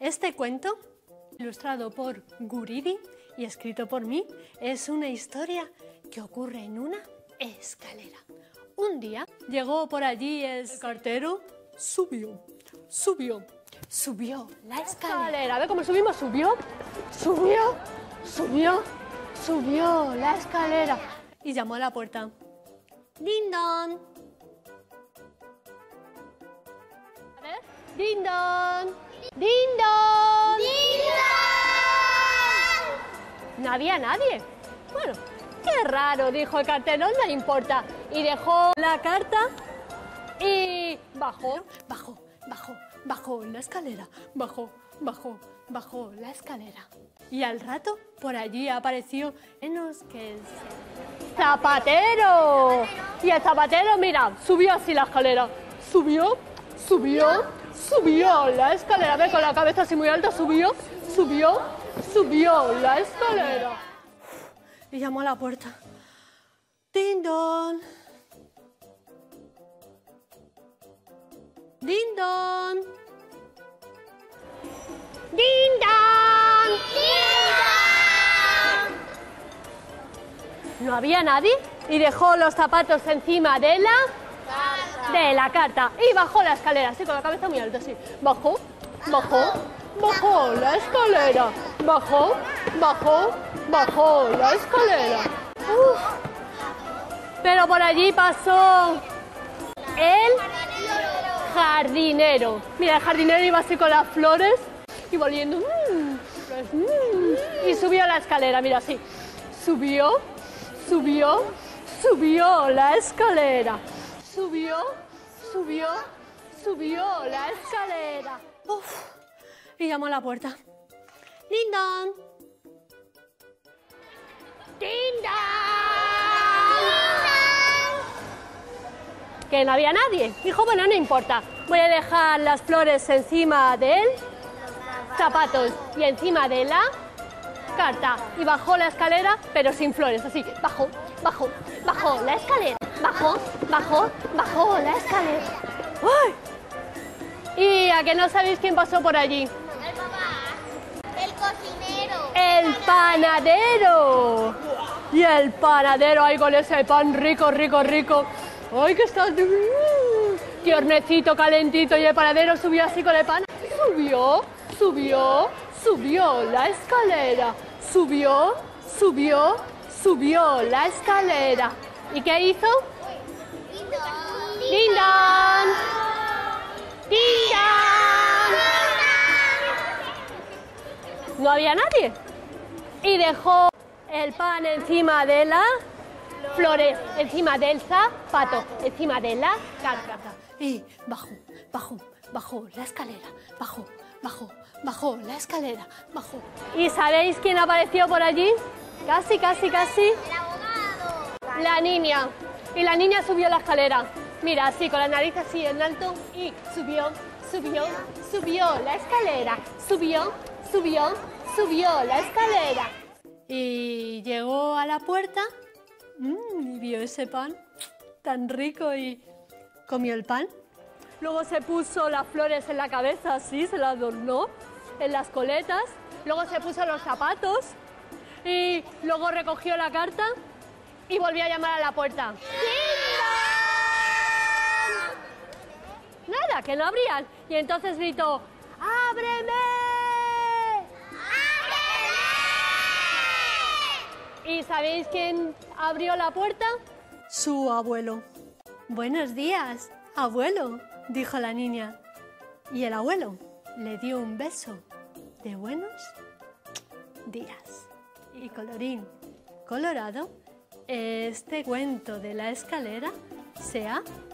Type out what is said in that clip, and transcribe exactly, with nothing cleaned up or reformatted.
Este cuento, ilustrado por Guridi y escrito por mí, es una historia que ocurre en una escalera. Un día llegó por allí el cartero, subió, subió, subió la escalera. A ver cómo subimos, subió, subió, subió, subió la escalera. Y llamó a la puerta. ¡Ding dong! A ver, ¡ding dong! ¡Ding dong! ¡Ding dong! No había nadie. Bueno, qué raro, dijo el cartero, no importa. Y dejó la carta y bajó, bajó, bajó, bajó la escalera, bajó, bajó, bajó la escalera. Y al rato, por allí apareció menos que el zapatero. Y el zapatero, mira, subió así la escalera. Subió, subió, subió la escalera. Ve con la cabeza así muy alta, subió, subió, subió la escalera. Y llamó a la puerta. ¡Ding dong! ¡Ding dong! ¡Ding dong! ¡Ding dong! No había nadie y dejó los zapatos encima de la carta. De la carta y bajó la escalera, así con la cabeza muy alta, así. Bajó, bajó, bajó la escalera. Bajó, bajó, bajó la escalera. Uf. Pero por allí pasó el jardinero. Mira, el jardinero iba así con las flores y volviendo. Y subió la escalera, mira, así. Subió, subió, subió la escalera. Subió, subió, subió la escalera. Uf. Y llamó a la puerta. ¡Ding dong! ¡Ding dong! Que no había nadie. Dijo, bueno, no importa. Voy a dejar las flores encima de él, zapatos y encima de la carta. Y bajó la escalera, pero sin flores. Así que bajó, bajó, bajó la escalera. Bajó, bajó, bajó la escalera. ¡Uy! Y a que no sabéis quién pasó por allí. El papá. El cocinero. El panadero. Y el panadero ahí con ese pan rico, rico, rico. ¡Ay, que está tiernecito, calentito! Y el panadero subió así con el pan. Subió, subió, subió la escalera. Subió, subió, subió la escalera. ¿Y qué hizo? ¡Ding dong! ¡Ding dong! ¡Ding dong! No había nadie. Y dejó el pan encima de la... flores encima del zapato, encima de la carta. Y bajó, bajó, bajó la escalera, bajó, bajó, bajó la escalera, bajó. ¿Y sabéis quién apareció por allí? Casi, casi, casi. El abogado. La niña. Y la niña subió la escalera. Mira, así, con la nariz así en alto. Y subió, subió, subió la escalera. Subió, subió, subió la escalera. Y llegó a la puerta. Mm, y vio ese pan tan rico y comió el pan. Luego se puso las flores en la cabeza, así, se las adornó en las coletas. Luego se puso los zapatos y luego recogió la carta y volvió a llamar a la puerta. ¡Ding dong! Nada, que no abrían. Y entonces gritó, ¡ábreme! ¡Ábreme! ¿Y sabéis quién abrió la puerta? Su abuelo. Buenos días, abuelo, dijo la niña. Y el abuelo le dio un beso de buenos días. Y colorín colorado, este cuento de la escalera se ha